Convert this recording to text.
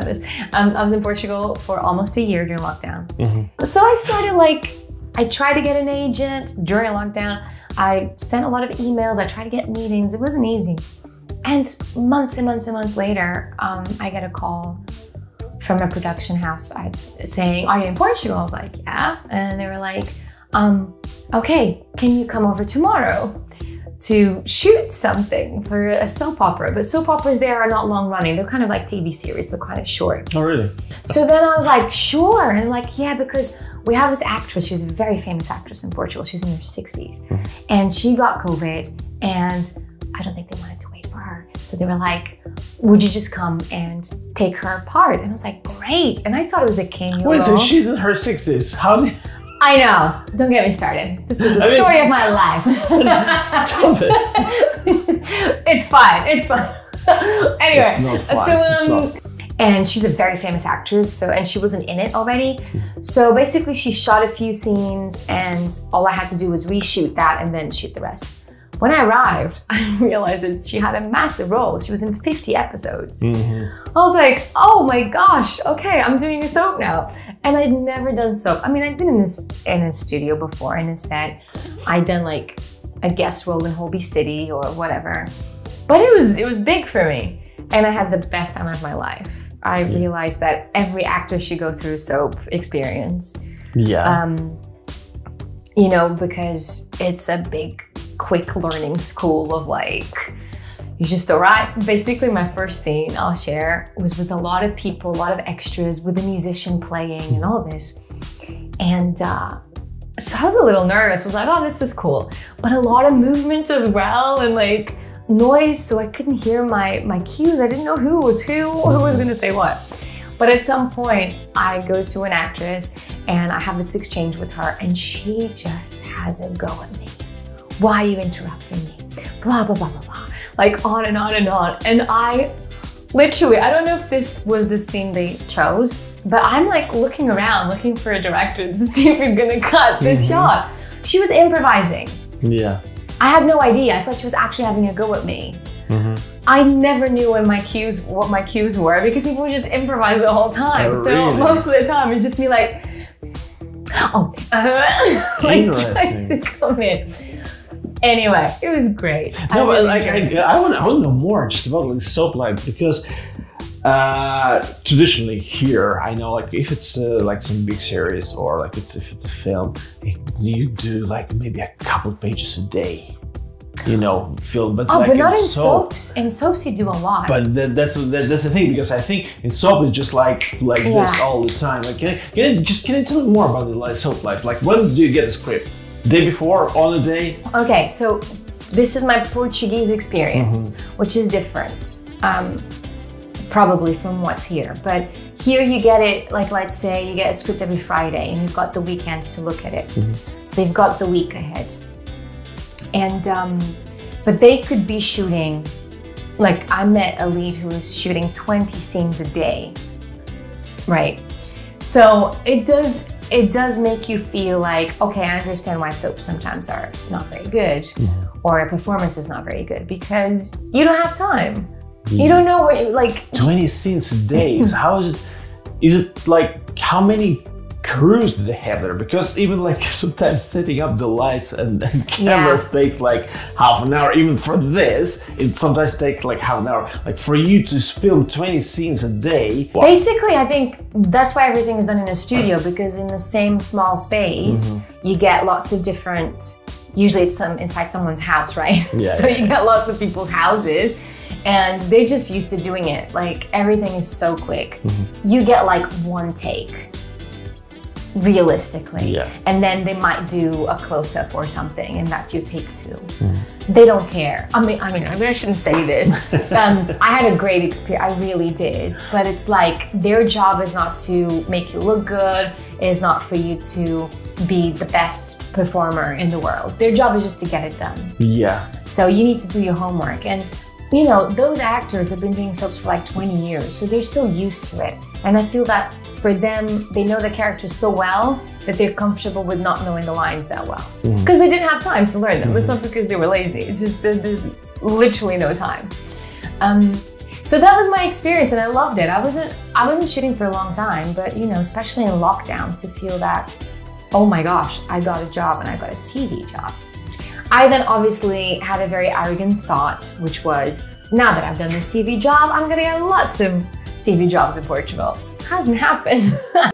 I was in Portugal for almost a year during lockdown. Mm-hmm. So I started I tried to get an agent during lockdown. I sent a lot of emails. I tried to get meetings. It wasn't easy. And months and months and months later, I get a call from a production house saying, "Are you in Portugal?" I was like, "Yeah." And they were like, "Okay, can you come over tomorrow to shoot something for a soap opera?" But soap operas there are not long running. They're kind of like TV series. They're kind of short. Oh, really? So then I was like, sure. And yeah, because we have this actress. She's a very famous actress in Portugal. She's in her 60s. Mm-hmm. And she got COVID. And I don't think they wanted to wait for her. So they were like, would you just come and take her part? And I was like, great. And I thought it was a cameo. Wait, so she's in her 60s. How did... I know, don't get me started. This is the story of my life. Stop it. It's fine, it's fine. Anyway, it's not fine. So, and she's a very famous actress, and she wasn't in it already. So basically she shot a few scenes and all I had to do was reshoot that and then shoot the rest. When I arrived, I realized that she had a massive role. She was in 50 episodes. Mm-hmm. I was like, oh my gosh, okay, I'm doing a soap now. And I'd never done soap. I mean, I'd been in a studio before, in a set. I'd done a guest role in Holby City or whatever. But it was big for me. And I had the best time of my life. I realized that every actor should go through soap experience. Yeah. You know, because it's a big, quick learning school of you just arrive. Basically my first scene I'll share was with a lot of people, a lot of extras, with a musician playing and all this. And so I was a little nervous, was like, oh, this is cool. But a lot of movement as well and noise, so I couldn't hear my cues. I didn't know who was who or who was gonna say what. But at some point I go to an actress and I have this exchange with her and she just has a go at me. Why are you interrupting me? Blah, blah, blah, blah, blah. On and on and on. And I literally, I don't know if this was the scene they chose, but I'm looking around, looking for a director to see if he's gonna cut this shot. She was improvising. Yeah. I had no idea. I thought she was actually having a go at me. Mm-hmm. I never knew what my cues were because people would just improvise the whole time. Oh, so really? Most of the time it's just me trying to come in. Anyway, it was great. No, but I want to know more just about soap life, because traditionally here, I know if it's some big series or if it's a film, you do maybe a couple pages a day, film. But but not in soaps. In soaps you do a lot. But that's the thing, because I think in soap it's just this all the time. Can you tell me more about the soap life? When do you get the script? Day before, on a day? Okay, so this is my Portuguese experience, which is different, probably from what's here. But here you get it, let's say you get a script every Friday and you've got the weekend to look at it. So you've got the week ahead. And, but they could be shooting, I met a lead who was shooting 20 scenes a day, right? So it does make you feel okay, I understand why soaps sometimes are not very good or a performance is not very good, because you don't have time. You don't know what 20 scenes a day. How is it how many crews do they have there? Because even sometimes setting up the lights and cameras takes half an hour. Even for this, it sometimes takes half an hour. For you to film 20 scenes a day. Wow. Basically, I think that's why everything is done in a studio, because in the same small space, you get lots of different, usually it's inside someone's house, right? Yeah, so you get lots of people's houses. And they're just used to doing it. Everything is so quick. You get one take. Realistically, and then they might do a close-up or something, and that's your take two. They don't care. I mean, I shouldn't say this. I had a great experience, I really did, but it's their job is not to make you look good, it's not for you to be the best performer in the world. Their job is just to get it done. Yeah. So you need to do your homework, and those actors have been doing soaps for 20 years, so they're so used to it, and I feel that for them, they know the characters so well that they're comfortable with not knowing the lines that well. Because they didn't have time to learn them. It's not because they were lazy. It's just that there's literally no time. So that was my experience and I loved it. I wasn't shooting for a long time, but you know, especially in lockdown, to feel that, oh my gosh, I got a job and I got a TV job. I then obviously had a very arrogant thought, which was, now that I've done this TV job, I'm gonna get lots of TV jobs in Portugal. Hasn't happened.